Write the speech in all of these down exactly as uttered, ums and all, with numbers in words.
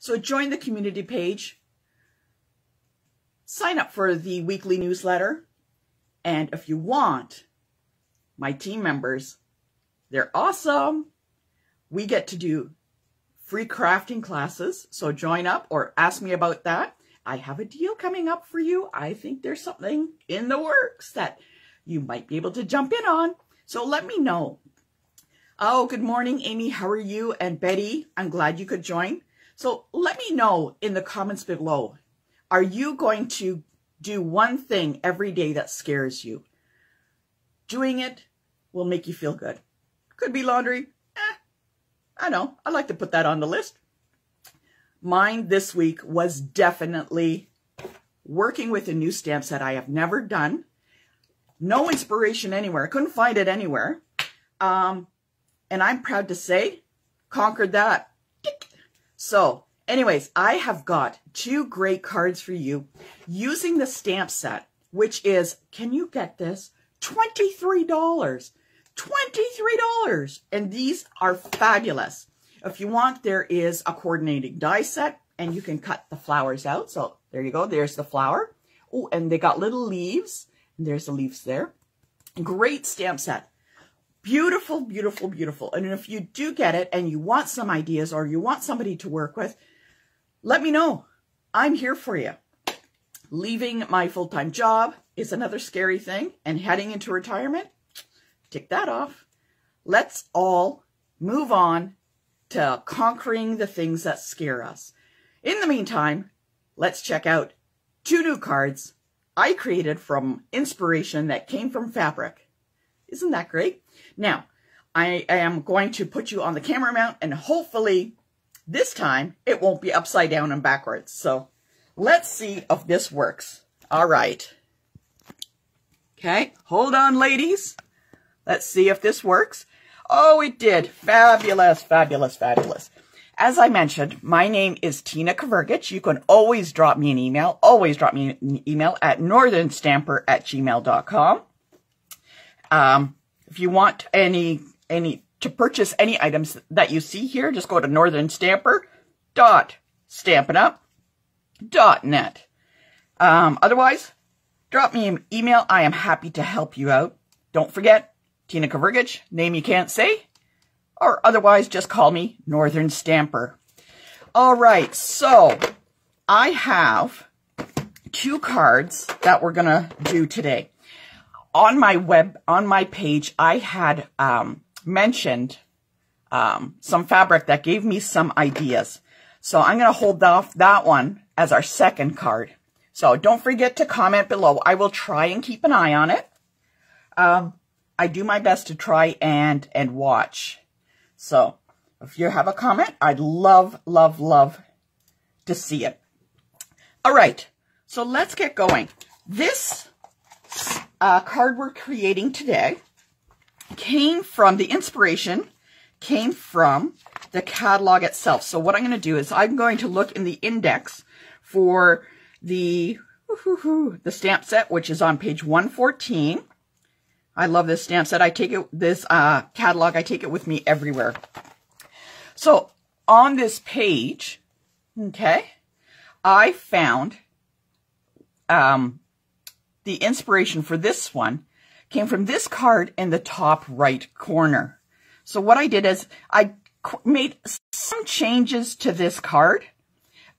So join the community page, sign up for the weekly newsletter, and if you want, my team members, they're awesome. We get to do free crafting classes, so join up or ask me about that. I have a deal coming up for you. I think there's something in the works that you might be able to jump in on. So let me know. Oh, good morning, Amy. How are you? And Betty, I'm glad you could join. So let me know in the comments below. Are you going to do one thing every day that scares you? Doing it will make you feel good. Could be laundry. Eh, I know. I'd like to put that on the list. Mine this week was definitely working with a new stamp set I have never done. No inspiration anywhere. I couldn't find it anywhere. Um, and I'm proud to say, conquered that. So anyways, I have got two great cards for you using the stamp set, which is, can you get this? twenty-three dollars. twenty-three dollars. And these are fabulous. If you want, there is a coordinating die set, and you can cut the flowers out. So there you go. There's the flower. Oh, and they got little leaves. And there's the leaves there. Great stamp set. Beautiful, beautiful, beautiful. And if you do get it and you want some ideas or you want somebody to work with, let me know. I'm here for you. Leaving my full-time job is another scary thing. And heading into retirement, tick that off. Let's all move on to conquering the things that scare us. In the meantime, let's check out two new cards I created from inspiration that came from fabric. Isn't that great? Now, I am going to put you on the camera mount, and hopefully this time it won't be upside down and backwards. So let's see if this works. All right. Okay, hold on, ladies. Let's see if this works. Oh, it did. Fabulous, fabulous, fabulous. As I mentioned, my name is Tina Kvergic. You can always drop me an email. Always drop me an email at northern stamper at gmail dot com. Um, if you want any, any to purchase any items that you see here, just go to northern stamper dot stampin up dot net. Um, otherwise, drop me an email. I am happy to help you out. Don't forget, Tina Kvergic, name you can't say, or otherwise just call me Northern Stamper. All right, so I have two cards that we're gonna do today. On my web, on my page, I had um, mentioned um, some fabric that gave me some ideas. So I'm gonna hold off that one as our second card. So don't forget to comment below. I will try and keep an eye on it. Um, I do my best to try and, and watch. So if you have a comment, I'd love, love, love to see it. All right, so let's get going. This uh, card we're creating today came from, the inspiration came from the catalog itself. So what I'm gonna do is I'm going to look in the index for the, the stamp set, which is on page one fourteen. I love this stamp set. I take it, this uh, catalog, I take it with me everywhere. So on this page, okay, I found um, the inspiration for this one came from this card in the top right corner. So what I did is I made some changes to this card,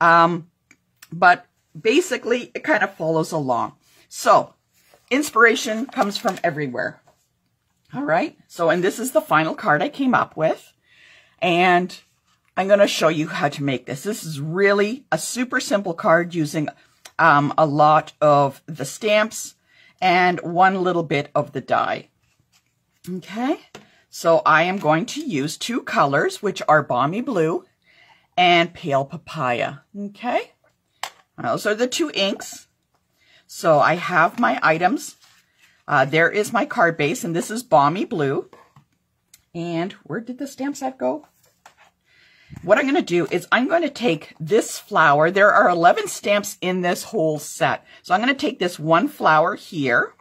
um, but basically it kind of follows along. So inspiration comes from everywhere. All right. So, and this is the final card I came up with. And I'm going to show you how to make this. This is really a super simple card using um, a lot of the stamps and one little bit of the die. Okay. So I am going to use two colors, which are Balmy Blue and Pale Papaya. Okay. Those are the two inks. So I have my items. Uh, there is my card base, and this is Balmy Blue. And where did the stamp set go? What I'm going to do is I'm going to take this flower. There are eleven stamps in this whole set. So I'm going to take this one flower here,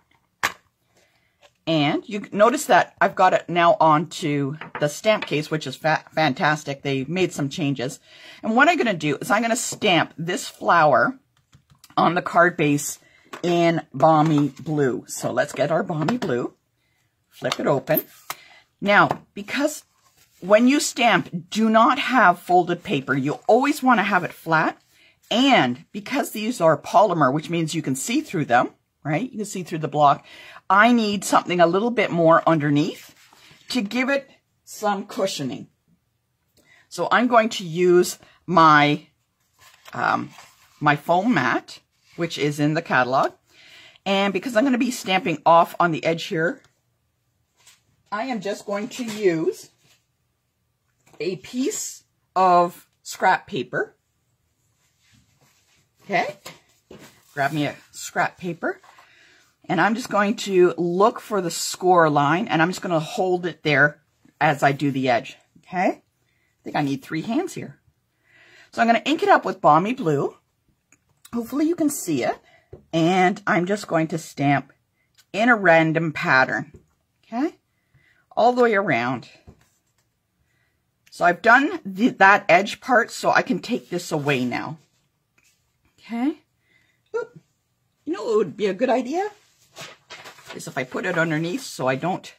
And you notice that I've got it now onto the stamp case, which is fa fantastic. They made some changes. And what I'm going to do is I'm going to stamp this flower on the card base in balmy blue. So let's get our balmy blue. Flip it open. Now, because when you stamp, do not have folded paper. You always want to have it flat. And because these are polymer, which means you can see through them, right? You can see through the block. I need something a little bit more underneath to give it some cushioning. So I'm going to use my, um, my foam mat, which is in the catalog. And because I'm going to be stamping off on the edge here, I am just going to use a piece of scrap paper. Okay, grab me a scrap paper, and I'm just going to look for the score line, and I'm just going to hold it there as I do the edge. Okay, I think I need three hands here. So I'm going to ink it up with balmy blue. Hopefully you can see it, and I'm just going to stamp in a random pattern. Okay, all the way around. So I've done the, that edge part, so I can take this away now. Okay, Oop. You know what would be a good idea is if I put it underneath so I don't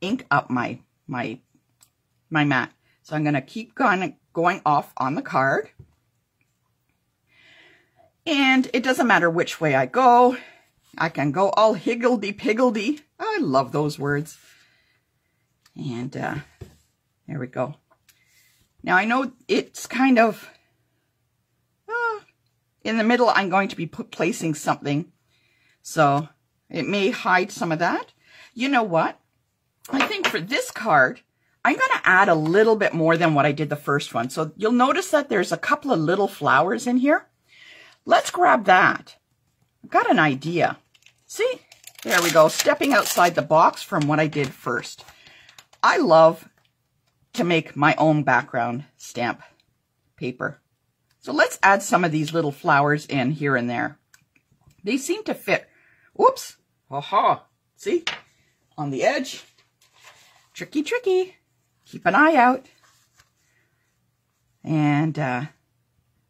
ink up my my my mat. So I'm going to keep going, going off on the card, and it doesn't matter which way I go. I can go all higgledy-piggledy. I love those words. And uh, there we go. Now I know it's kind of in the middle. I'm going to be placing something, so it may hide some of that. You know what? I think for this card, I'm going to add a little bit more than what I did the first one. So you'll notice that there's a couple of little flowers in here. Let's grab that. I've got an idea. See? There we go. Stepping outside the box from what I did first. I love to make my own background stamp paper. So let's add some of these little flowers in here and there. They seem to fit. Whoops. Aha. See? On the edge. Tricky, tricky. Keep an eye out. And uh,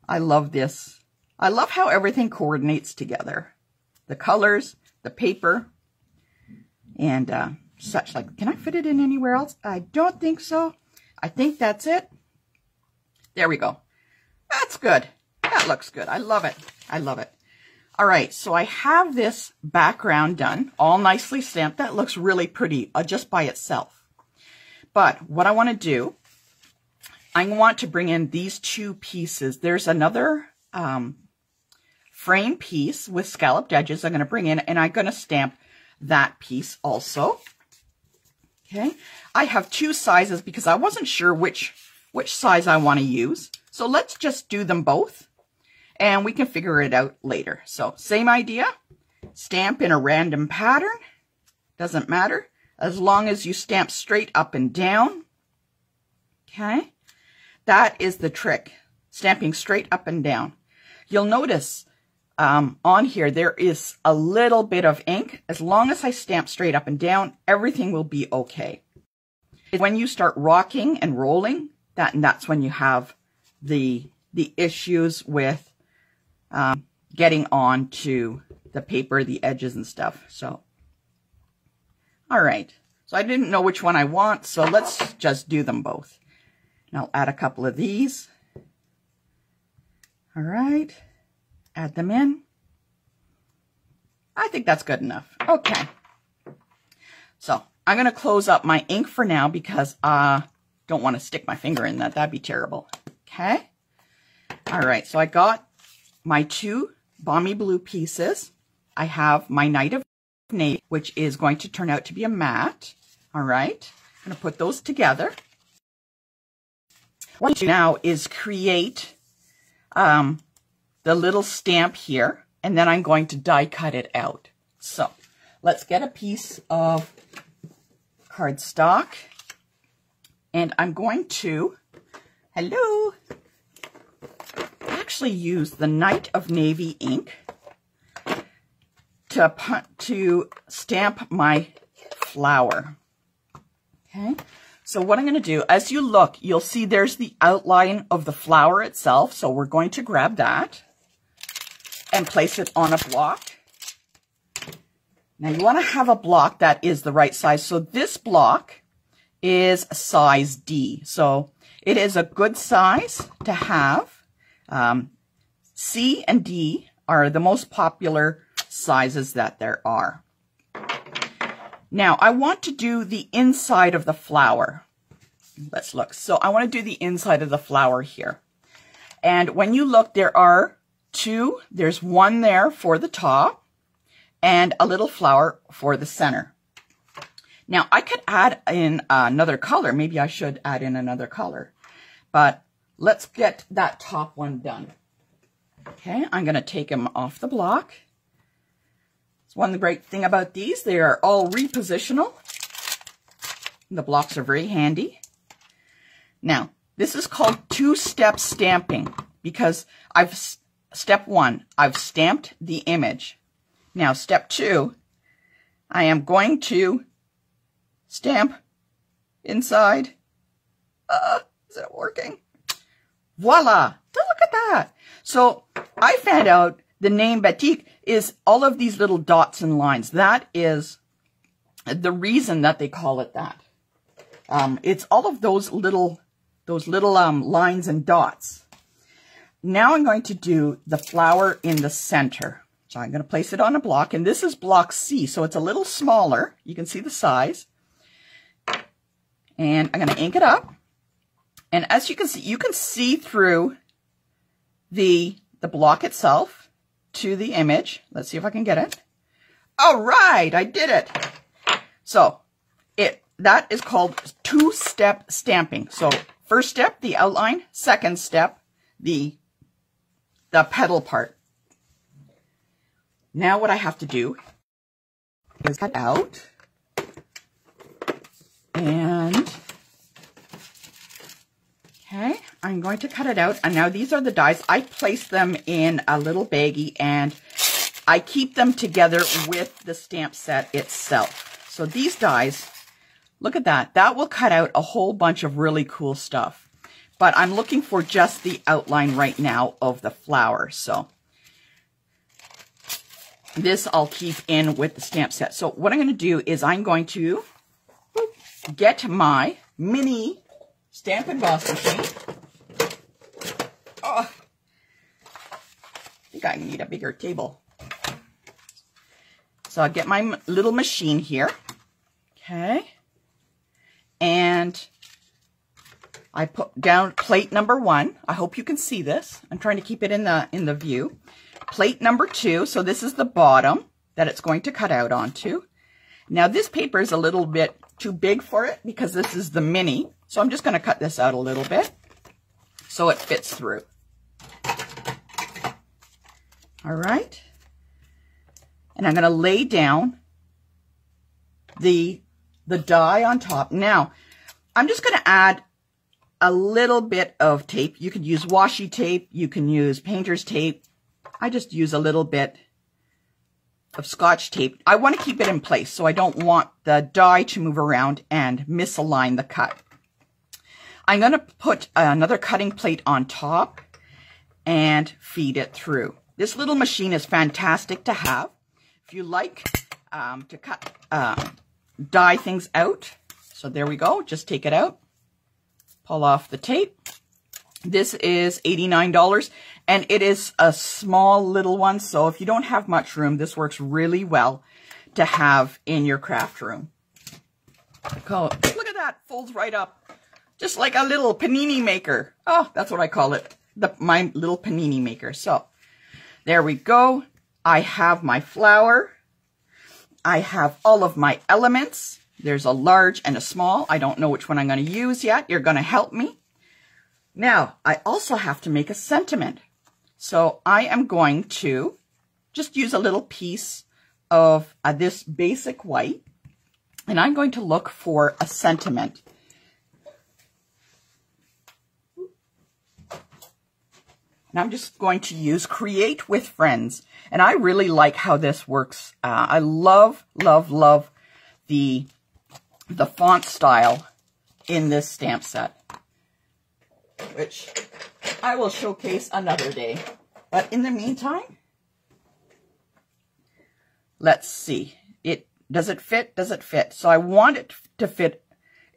I love this. I love how everything coordinates together. The colors, the paper, and uh, such like. Can I fit it in anywhere else? I don't think so. I think that's it. There we go. That's good. That looks good. I love it. I love it. All right. So I have this background done, all nicely stamped. That looks really pretty uh, just by itself. But what I want to do, I want to bring in these two pieces. There's another um, frame piece with scalloped edges I'm going to bring in, and I'm going to stamp that piece also. Okay. I have two sizes because I wasn't sure which, which size I want to use. So let's just do them both, and we can figure it out later. So same idea, stamp in a random pattern, doesn't matter, as long as you stamp straight up and down, okay? That is the trick, stamping straight up and down. You'll notice um, on here there is a little bit of ink. As long as I stamp straight up and down, everything will be okay. When you start rocking and rolling, that, and that's when you have the the issues with um, getting on to the paper, the edges and stuff. So, all right. So I didn't know which one I want, so let's just do them both. And I'll add a couple of these. All right. Add them in. I think that's good enough. Okay. So I'm going to close up my ink for now because I uh, don't want to stick my finger in that. That'd be terrible. Okay. All right. So I got my two balmy blue pieces. I have my Knight of Navy, which is going to turn out to be a mat. All right. I'm going to put those together. What I do now is create um, the little stamp here, and then I'm going to die cut it out. So let's get a piece of cardstock, and I'm going to Hello. Actually, use the Knight of Navy ink to to stamp my flower. Okay, so what I'm going to do, as you look, you'll see there's the outline of the flower itself. So we're going to grab that and place it on a block. Now you want to have a block that is the right size. So this block is size D. So it is a good size to have. Um, C and D are the most popular sizes that there are. Now I want to do the inside of the flower. Let's look. So I want to do the inside of the flower here. And when you look, there are two. There's one there for the top, and a little flower for the center. Now I could add in another color. Maybe I should add in another color, but let's get that top one done. Okay, I'm gonna take them off the block. It's one great thing about these, they are all repositional. The blocks are very handy. Now, this is called two-step stamping because I've, step one, I've stamped the image. Now, step two, I am going to stamp inside. Uh, is it working? Voila! Look at that! So, I found out the name batik is all of these little dots and lines. That is the reason that they call it that. Um, it's all of those little, those little um, lines and dots. Now, I'm going to do the flower in the center. So I'm going to place it on a block, and this is block C, so it's a little smaller. You can see the size. And I'm going to ink it up. And as you can see, you can see through the, the block itself to the image. Let's see if I can get it. All right, I did it. So it that is called two-step stamping. So first step, the outline. Second step, the, the petal part. Now what I have to do is cut out and, okay, I'm going to cut it out. And now these are the dies. I place them in a little baggie and I keep them together with the stamp set itself. So these dies, look at that. That will cut out a whole bunch of really cool stuff. But I'm looking for just the outline right now of the flower. So this I'll keep in with the stamp set. So what I'm going to do is I'm going to get my mini stamp emboss machine. Oh, I think I need a bigger table. So I'll get my little machine here. Okay. And I put down plate number one. I hope you can see this. I'm trying to keep it in the, in the view. Plate number two, so this is the bottom that it's going to cut out onto. Now this paper is a little bit too big for it because this is the mini, so I'm just going to cut this out a little bit so it fits through. All right, and I'm going to lay down the, the die on top. Now I'm just going to add a little bit of tape. You could use washi tape, you can use painter's tape. I just use a little bit of Scotch tape. I want to keep it in place, so I don't want the die to move around and misalign the cut. I'm going to put another cutting plate on top and feed it through. This little machine is fantastic to have. If you like um, to cut, uh, die things out. So there we go. Just take it out. Pull off the tape. This is eighty-nine dollars. And it is a small little one, so if you don't have much room, this works really well to have in your craft room. Look at that, folds right up, just like a little panini maker. Oh, that's what I call it, the, my little panini maker. So there we go. I have my flower. I have all of my elements. There's a large and a small. I don't know which one I'm going to use yet. You're going to help me. Now, I also have to make a sentiment. So I am going to just use a little piece of uh, this basic white, and I'm going to look for a sentiment. And I'm just going to use Create with Friends. And I really like how this works. Uh, I love, love, love the the font style in this stamp set, which I will showcase another day. But in the meantime, let's see. It does it fit? Does it fit? So I want it to fit.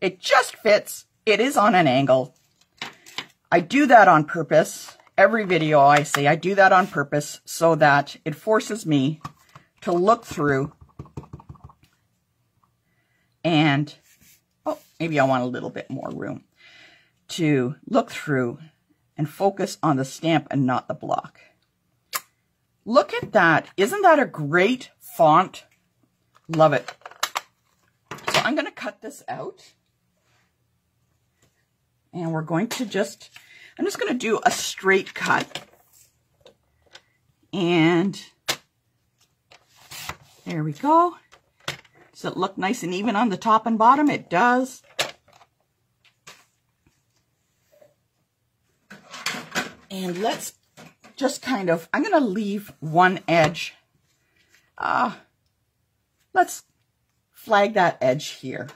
It just fits. It is on an angle. I do that on purpose. Every video I say I do that on purpose so that it forces me to look through and, oh, maybe I want a little bit more room to look through and focus on the stamp and not the block. Look at that. Isn't that a great font? Love it. So I'm going to cut this out. And we're going to just, I'm just going to do a straight cut. And there we go. Does it look nice and even on the top and bottom? It does. And let's just kind of, I'm going to leave one edge. Uh, let's flag that edge here.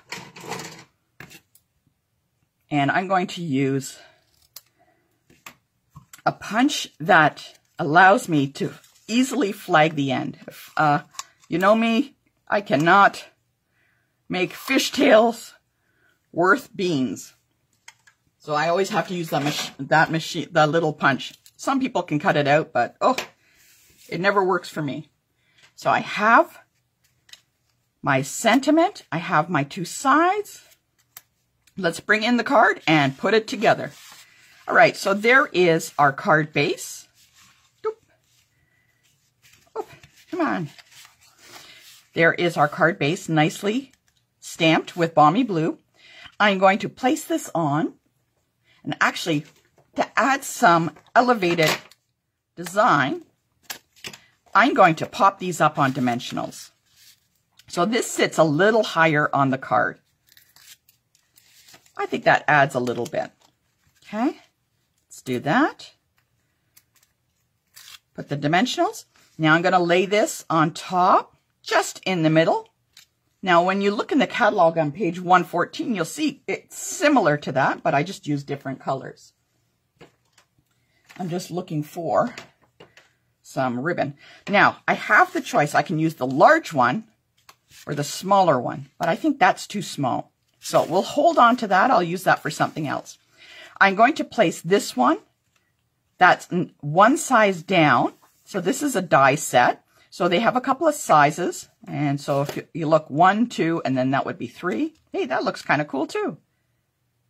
And I'm going to use a punch that allows me to easily flag the end. Uh, you know me, I cannot make fishtails worth beans. So I always have to use that mach that machine, that little punch. Some people can cut it out, but oh, it never works for me. So I have my sentiment. I have my two sides. Let's bring in the card and put it together. All right, so there is our card base. Oop. Oop, come on. There is our card base nicely stamped with balmy blue. I'm going to place this on. And actually, to add some elevated design, I'm going to pop these up on dimensionals. So this sits a little higher on the card. I think that adds a little bit. Okay, let's do that. Put the dimensionals. Now I'm going to lay this on top, just in the middle. Now, when you look in the catalog on page one fourteen, you'll see it's similar to that, but I just use different colors. I'm just looking for some ribbon. Now, I have the choice. I can use the large one or the smaller one, but I think that's too small. So we'll hold on to that. I'll use that for something else. I'm going to place this one. That's one size down. So this is a die set. So they have a couple of sizes, and so if you look one, two, and then that would be three. Hey, that looks kind of cool too.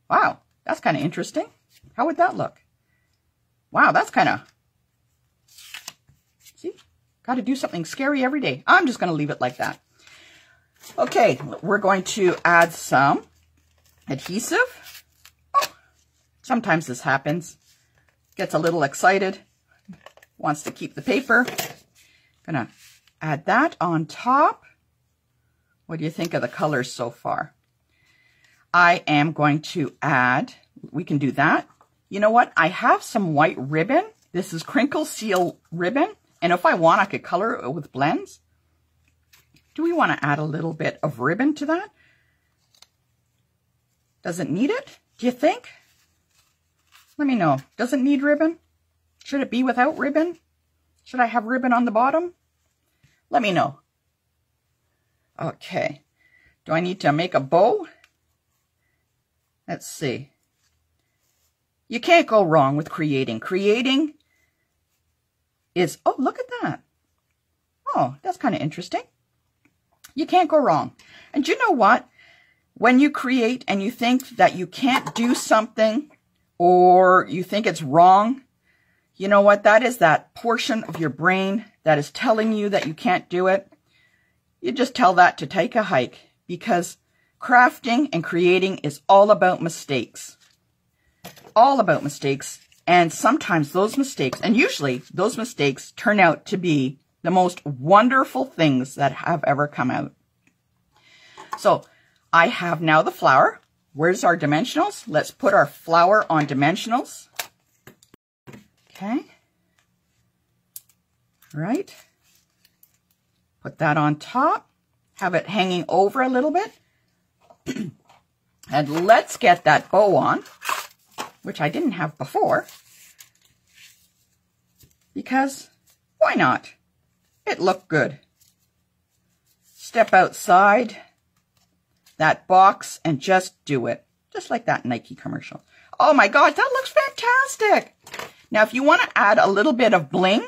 Wow, that's kind of interesting. How would that look? Wow, that's kind of, see, got to do something scary every day. I'm just going to leave it like that. Okay, we're going to add some adhesive. Oh, sometimes this happens. Gets a little excited, wants to keep the paper. Gonna add that on top. What do you think of the colors so far? I am going to add, we can do that. You know what? I have some white ribbon. This is crinkle seal ribbon. And if I want, I could color it with blends. Do we want to add a little bit of ribbon to that? Doesn't need it, do you think? Let me know. Doesn't need ribbon? Should it be without ribbon? Should I have ribbon on the bottom? Let me know. Okay. Do I need to make a bow? Let's see. You can't go wrong with creating. Creating is, oh, look at that. Oh, that's kind of interesting. You can't go wrong. And you know what? When you create and you think that you can't do something or you think it's wrong, you know what? That is that portion of your brain that is telling you that you can't do it. You just tell that to take a hike because crafting and creating is all about mistakes. All about mistakes. And sometimes those mistakes, and usually those mistakes turn out to be the most wonderful things that have ever come out. So I have now the flower. Where's our dimensionals? Let's put our flower on dimensionals. Okay, right, put that on top, have it hanging over a little bit. And let's get that bow on, which I didn't have before, because why not? It looked good. Step outside that box and just do it. Just like that Nike commercial. Oh my God, that looks fantastic. Now, if you want to add a little bit of bling,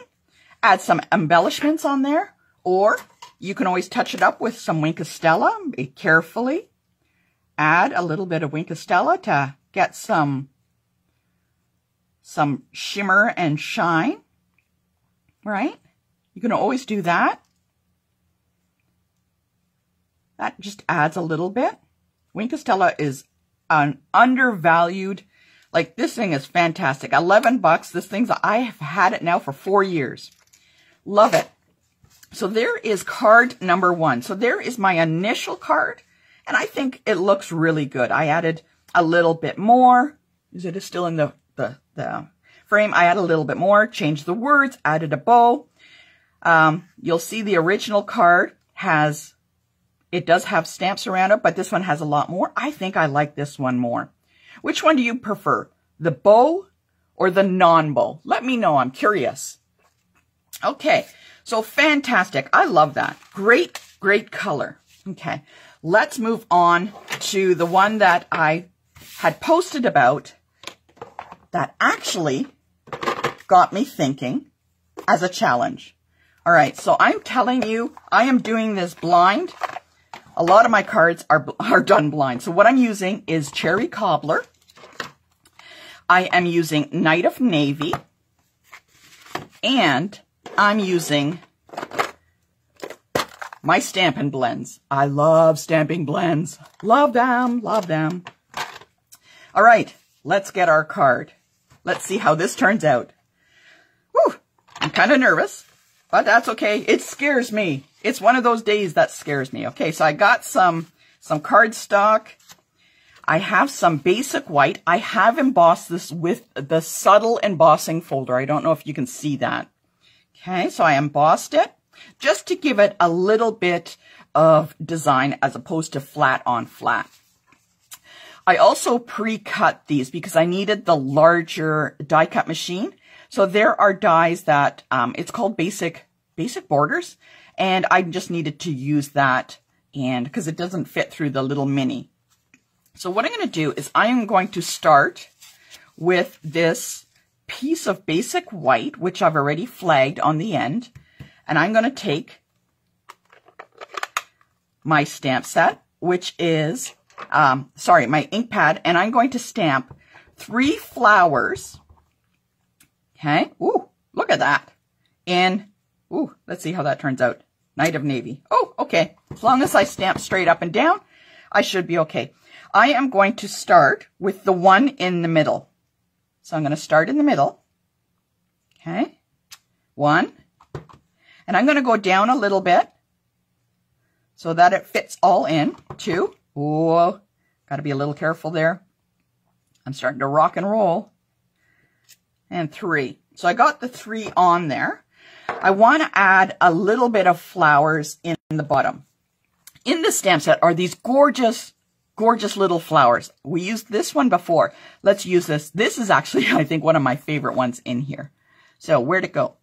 add some embellishments on there, or you can always touch it up with some Wink of Stella. Be carefully. Add a little bit of Wink of Stella to get some, some shimmer and shine, right? You can always do that. That just adds a little bit. Wink of Stella is an undervalued, like this thing is fantastic. eleven bucks. This thing's, I have had it now for four years. Love it. So there is card number one. So there is my initial card, and I think it looks really good. I added a little bit more. Is it still in the, the, the frame? I added a little bit more, changed the words, added a bow. Um, you'll see the original card has, it does have stamps around it, but this one has a lot more. I think I like this one more. Which one do you prefer? The bow or the non-bow? Let me know. I'm curious. Okay. So fantastic. I love that. Great, great color. Okay. Let's move on to the one that I had posted about that actually got me thinking as a challenge. All right. So I'm telling you, I am doing this blind. A lot of my cards are, are done blind. So what I'm using is Cherry Cobbler. I am using Knight of Navy. And I'm using my Stampin' Blends. I love Stampin' Blends. Love them. Love them. All right. Let's get our card. Let's see how this turns out. Whew. I'm kind of nervous, but that's okay. It scares me. It's one of those days that scares me. Okay, so I got some, some cardstock. I have some basic white. I have embossed this with the subtle embossing folder. I don't know if you can see that. Okay, so I embossed it just to give it a little bit of design as opposed to flat on flat. I also pre-cut these because I needed the larger die cut machine. So there are dies that, um, it's called basic, basic borders. And I just needed to use that, and because it doesn't fit through the little mini. So what I'm going to do is I am going to start with this piece of basic white, which I've already flagged on the end. And I'm going to take my stamp set, which is, um, sorry, my ink pad, and I'm going to stamp three flowers. Okay. Ooh, look at that. And, ooh, let's see how that turns out. Knight of Navy. Oh, okay. As long as I stamp straight up and down, I should be okay. I am going to start with the one in the middle. So I'm going to start in the middle. Okay. One. And I'm going to go down a little bit so that it fits all in. Two. Oh, got to be a little careful there. I'm starting to rock and roll. And three. So I got the three on there. I want to add a little bit of flowers in the bottom. In this stamp set are these gorgeous, gorgeous little flowers. We used this one before. Let's use this. This is actually, I think, one of my favorite ones in here. So where'd it go?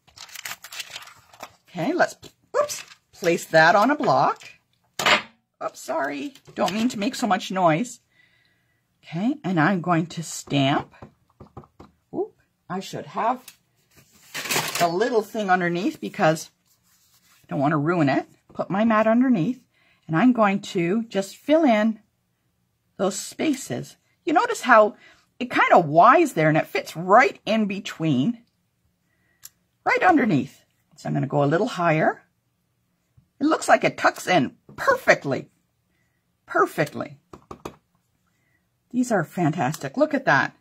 Okay, let's, oops, place that on a block. Oops, sorry. Don't mean to make so much noise. Okay, and I'm going to stamp. Oop, I should have the little thing underneath because I don't want to ruin it. Put my mat underneath, and I'm going to just fill in those spaces. You notice how it kind of Y's there and it fits right in between, right underneath. So I'm going to go a little higher. It looks like it tucks in perfectly, perfectly. These are fantastic. Look at that.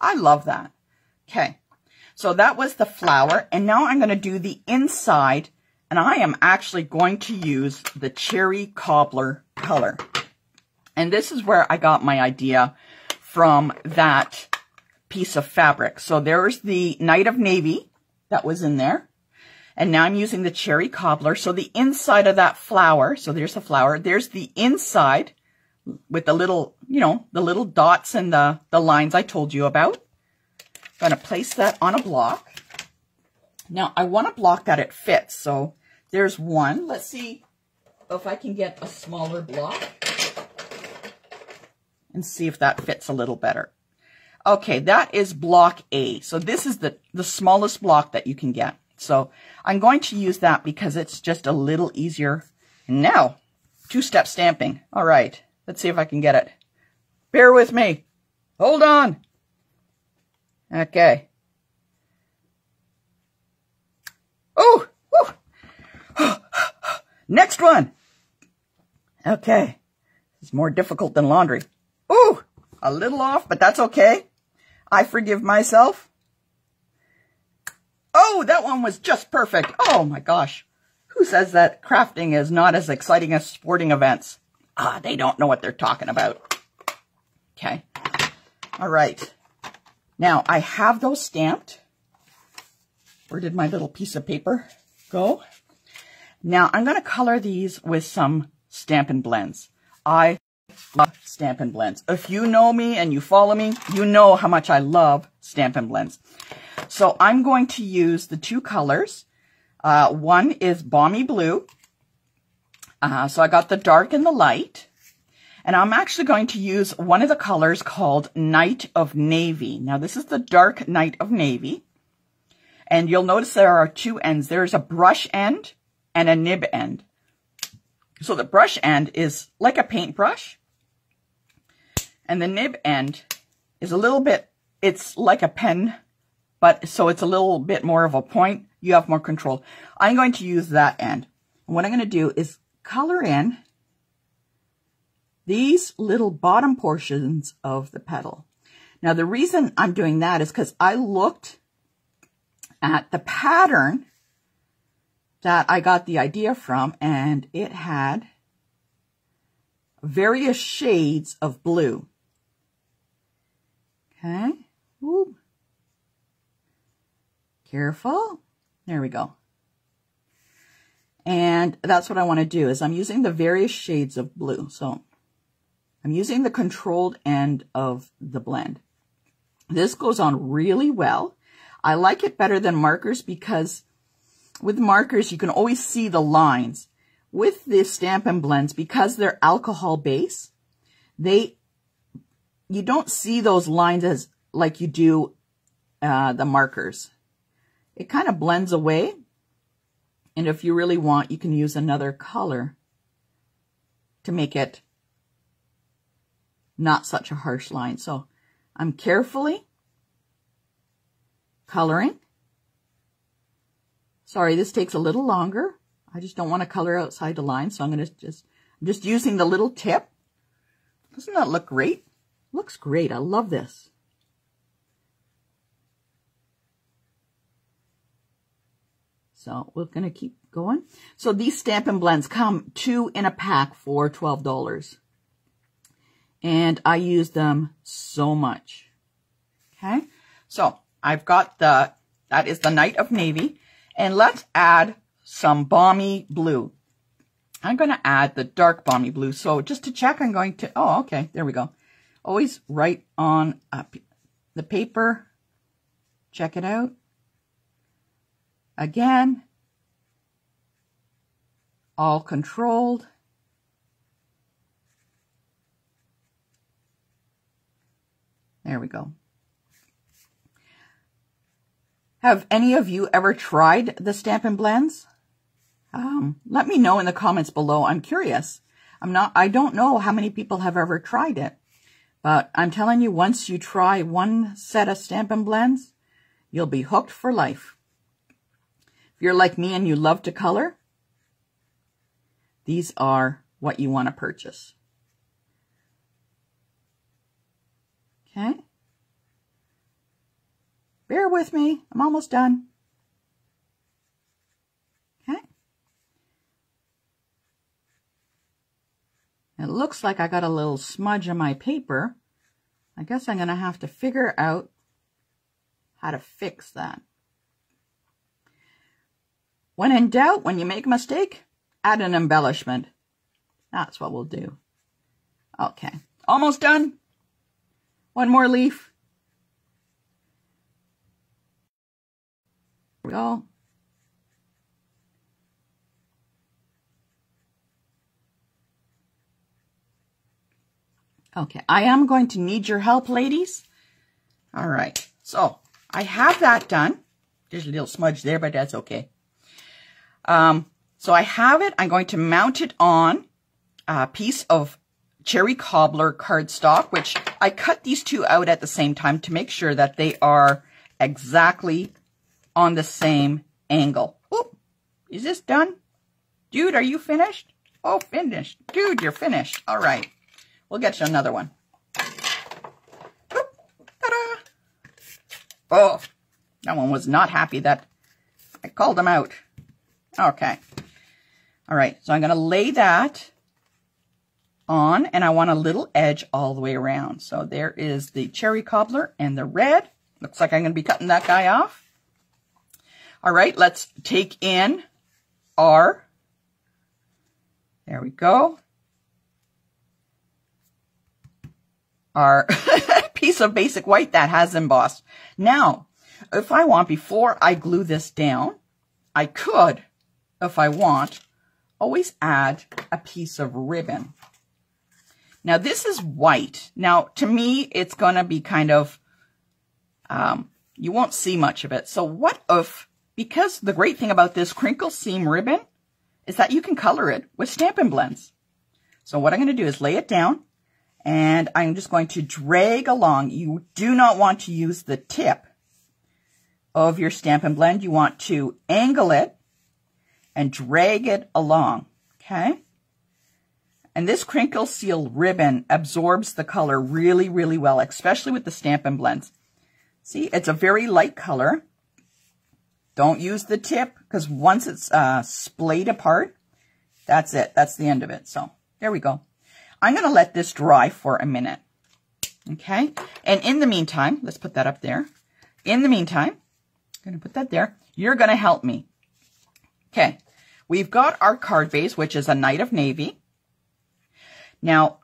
I love that. Okay. So that was the flower, and now I'm going to do the inside, and I am actually going to use the Cherry Cobbler color. And this is where I got my idea from that piece of fabric. So there's the Knight of Navy that was in there, and now I'm using the Cherry Cobbler. So the inside of that flower, so there's the flower, there's the inside with the little, you know, the little dots and the, the lines I told you about. I'm going to place that on a block. Now, I want a block that it fits. So there's one. Let's see if I can get a smaller block and see if that fits a little better. Okay, that is block A. So this is the, the smallest block that you can get. So I'm going to use that because it's just a little easier. And now, two-step stamping. All right, let's see if I can get it. Bear with me. Hold on. Okay. Oh, next one. Okay. It's more difficult than laundry. Ooh, a little off, but that's okay. I forgive myself. Oh, that one was just perfect. Oh my gosh. Who says that crafting is not as exciting as sporting events? Ah, they don't know what they're talking about. Okay. All right. Now, I have those stamped. Where did my little piece of paper go? Now, I'm going to color these with some Stampin' Blends. I love Stampin' Blends. If you know me and you follow me, you know how much I love Stampin' Blends. So I'm going to use the two colors. Uh, one is Balmy Blue. Uh, so I got the dark and the light. And I'm actually going to use one of the colors called Night of Navy. Now this is the dark Night of Navy. And you'll notice there are two ends. There's a brush end and a nib end. So the brush end is like a paintbrush. And the nib end is a little bit, it's like a pen, but so it's a little bit more of a point. You have more control. I'm going to use that end. And what I'm going to do is color in these little bottom portions of the petal. Now, the reason I'm doing that is because I looked at the pattern that I got the idea from, and it had various shades of blue. Okay. Ooh. Careful. There we go. And that's what I want to do, is I'm using the various shades of blue. So I'm using the controlled end of the blend. This goes on really well. I like it better than markers because with markers, you can always see the lines. With the Stampin' Blends, because they're alcohol base, they, you don't see those lines as like you do uh, the markers. It kind of blends away. And if you really want, you can use another color to make it not such a harsh line. So I'm carefully coloring. Sorry, this takes a little longer. I just don't want to color outside the line, so I'm going to just, I'm just using the little tip. Doesn't that look great? Looks great. I love this. So we're going to keep going. So these Stampin' Blends come two in a pack for twelve dollars. And I use them so much. Okay. So I've got the, that is the Night of Navy. And let's add some Balmy Blue. I'm going to add the dark Balmy Blue. So just to check, I'm going to, oh, okay, there we go. Always write on up the paper. Check it out. Again, all controlled. There we go. Have any of you ever tried the Stampin' Blends? Um, let me know in the comments below. I'm curious. I'm not, I don't know how many people have ever tried it, but I'm telling you, once you try one set of Stampin' Blends, you'll be hooked for life. If you're like me and you love to color, these are what you want to purchase. Okay. Bear with me. I'm almost done. Okay. It looks like I got a little smudge on my paper. I guess I'm going to have to figure out how to fix that. When in doubt, when you make a mistake, add an embellishment. That's what we'll do. Okay, almost done. One more leaf. There we go. Okay, I am going to need your help, ladies. All right, so I have that done. There's a little smudge there, but that's okay. Um, so I have it. I'm going to mount it on a piece of cherry cobbler cardstock, which I cut these two out at the same time to make sure that they are exactly on the same angle. Oh, is this done? Dude, are you finished? Oh, finished. Dude, you're finished. All right. We'll get you another one. Oop, ta-da. Oh, that one was not happy that I called him out. Okay. All right. So I'm going to lay that on, and I want a little edge all the way around. So there is the cherry cobbler and the red. Looks like I'm going to be cutting that guy off. All right. Let's take in our, there we go. Our piece of basic white that has embossed. Now, if I want, before I glue this down, I could, if I want, always add a piece of ribbon. Now, this is white. Now, to me, it's going to be kind of, um, you won't see much of it. So what if, because the great thing about this crinkle seam ribbon is that you can color it with Stampin' Blends. So what I'm going to do is lay it down. And I'm just going to drag along. You do not want to use the tip of your Stampin' Blend. You want to angle it and drag it along, okay? And this crinkle seal ribbon absorbs the color really, really well, especially with the Stampin' Blends. See, it's a very light color. Don't use the tip, because once it's uh, splayed apart, that's it. That's the end of it. So there we go. I'm going to let this dry for a minute, okay? And in the meantime, let's put that up there. In the meantime, I'm going to put that there. You're going to help me. Okay, we've got our card base, which is a Knight of Navy. Now,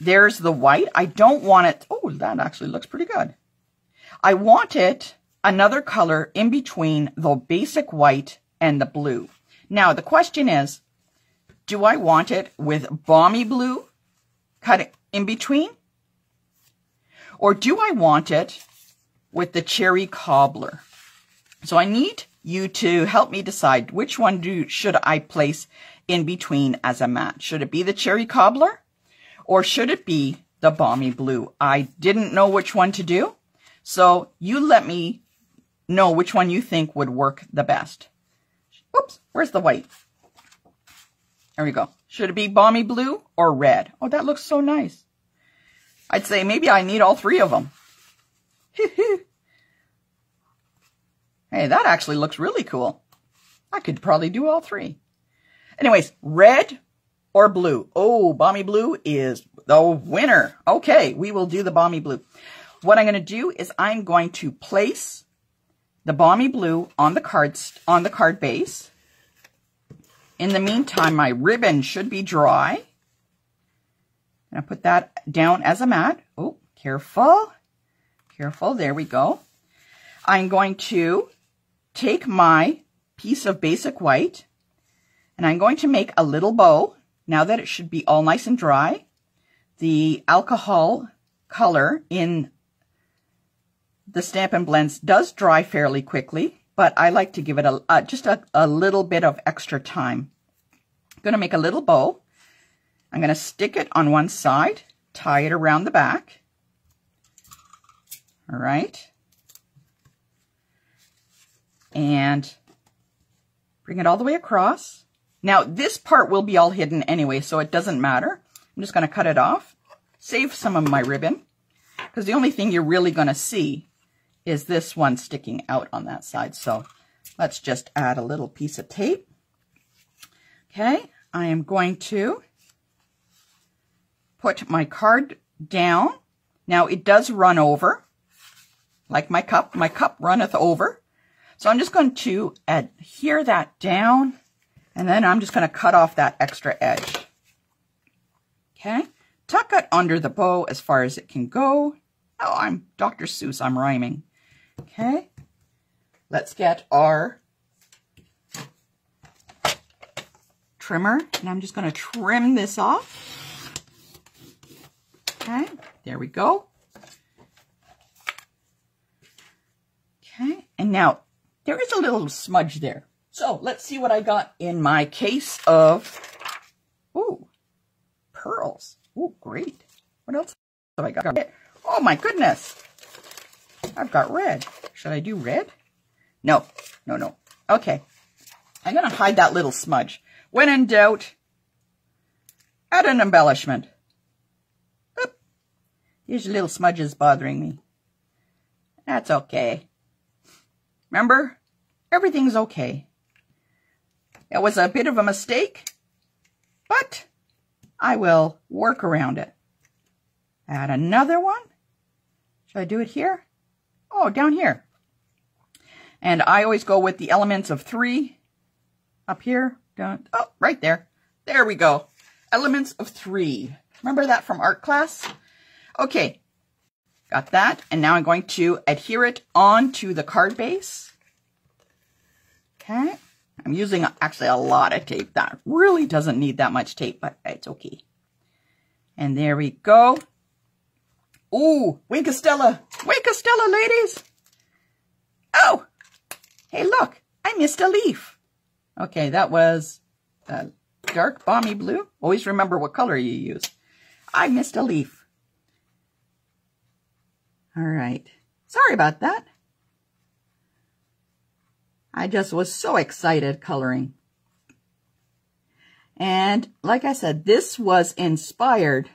there's the white. I don't want it. Oh, that actually looks pretty good. I want it another color in between the basic white and the blue. Now, the question is, do I want it with balmy blue cut in between? Or do I want it with the cherry cobbler? So I need you to help me decide which one do, should I place in between as a match. Should it be the cherry cobbler or should it be the balmy blue? I didn't know which one to do. So you let me know which one you think would work the best. Oops, where's the white? There we go. Should it be balmy blue or red? Oh, that looks so nice. I'd say maybe I need all three of them. Hey, that actually looks really cool. I could probably do all three. Anyways, red or blue? Oh, balmy blue is the winner. Okay, we will do the balmy blue. What I'm going to do is I'm going to place the balmy blue on the cards, on the card base. In the meantime, my ribbon should be dry. And I put that down as a mat. Oh, careful. Careful. There we go. I'm going to take my piece of basic white and I'm going to make a little bow. Now that it should be all nice and dry, the alcohol color in the Stampin' Blends does dry fairly quickly, but I like to give it a, uh, just a, a little bit of extra time. I'm going to make a little bow. I'm going to stick it on one side, tie it around the back. All right. And bring it all the way across. Now, this part will be all hidden anyway, so it doesn't matter. I'm just going to cut it off, save some of my ribbon, because the only thing you're really going to see is this one sticking out on that side. So let's just add a little piece of tape. Okay, I am going to put my card down. Now it does run over, like my cup. My cup runneth over. So I'm just going to adhere that down, and then I'm just going to cut off that extra edge. Okay, tuck it under the bow as far as it can go. Oh, I'm Doctor Seuss, I'm rhyming. Okay, let's get our trimmer, and I'm just going to trim this off. Okay, there we go. Okay, and now there is a little smudge there. So let's see what I got in my case of, ooh, pearls. Ooh, great. What else have I got? Oh my goodness. I've got red. Should I do red? No, no, no. Okay. I'm going to hide that little smudge. When in doubt, add an embellishment. Oop. These little smudges bothering me. That's okay. Remember, everything's okay. It was a bit of a mistake, but I will work around it. Add another one. Should I do it here? Oh, down here. And I always go with the elements of three. Up here. Down, oh, right there. There we go. Elements of three. Remember that from art class? Okay. Got that. And now I'm going to adhere it onto the card base. Okay. I'm using actually a lot of tape. That really doesn't need that much tape, but it's okay. And there we go. Ooh, Wink of Stella. Wink of Stella, ladies. Oh, hey, look, I missed a leaf. Okay, that was uh, dark balmy blue. Always remember what color you use. I missed a leaf. All right. Sorry about that. I just was so excited coloring. And like I said, this was inspired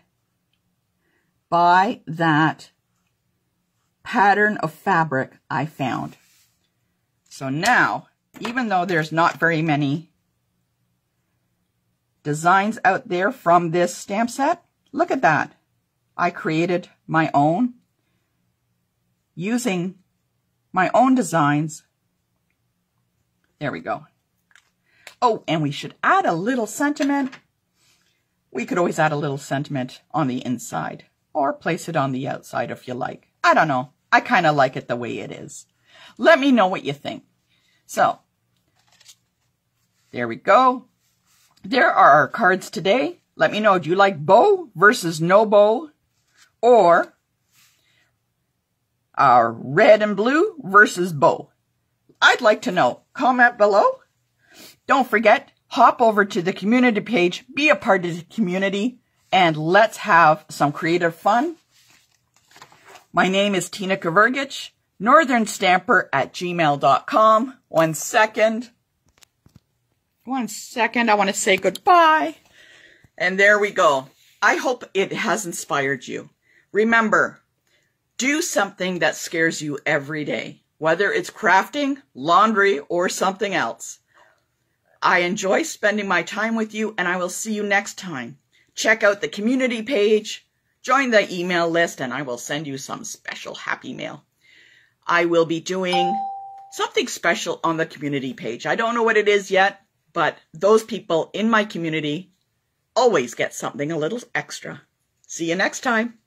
by that pattern of fabric I found. So now, even though there's not very many designs out there from this stamp set, look at that. I created my own using my own designs. There we go. Oh, and we should add a little sentiment. We could always add a little sentiment on the inside or place it on the outside if you like. I don't know. I kind of like it the way it is. Let me know what you think. So, there we go. There are our cards today. Let me know, do you like bow versus no bow? Or our red and blue versus bow? I'd like to know. Comment below. Don't forget, hop over to the community page, be a part of the community, and let's have some creative fun. My name is Tina Kvergic, northern stamper at gmail dot com. One second. One second. I want to say goodbye. And there we go. I hope it has inspired you. Remember, do something that scares you every day, whether it's crafting, laundry, or something else. I enjoy spending my time with you, and I will see you next time. Check out the community page, join the email list, and I will send you some special happy mail. I will be doing something special on the community page. I don't know what it is yet, but those people in my community always get something a little extra. See you next time.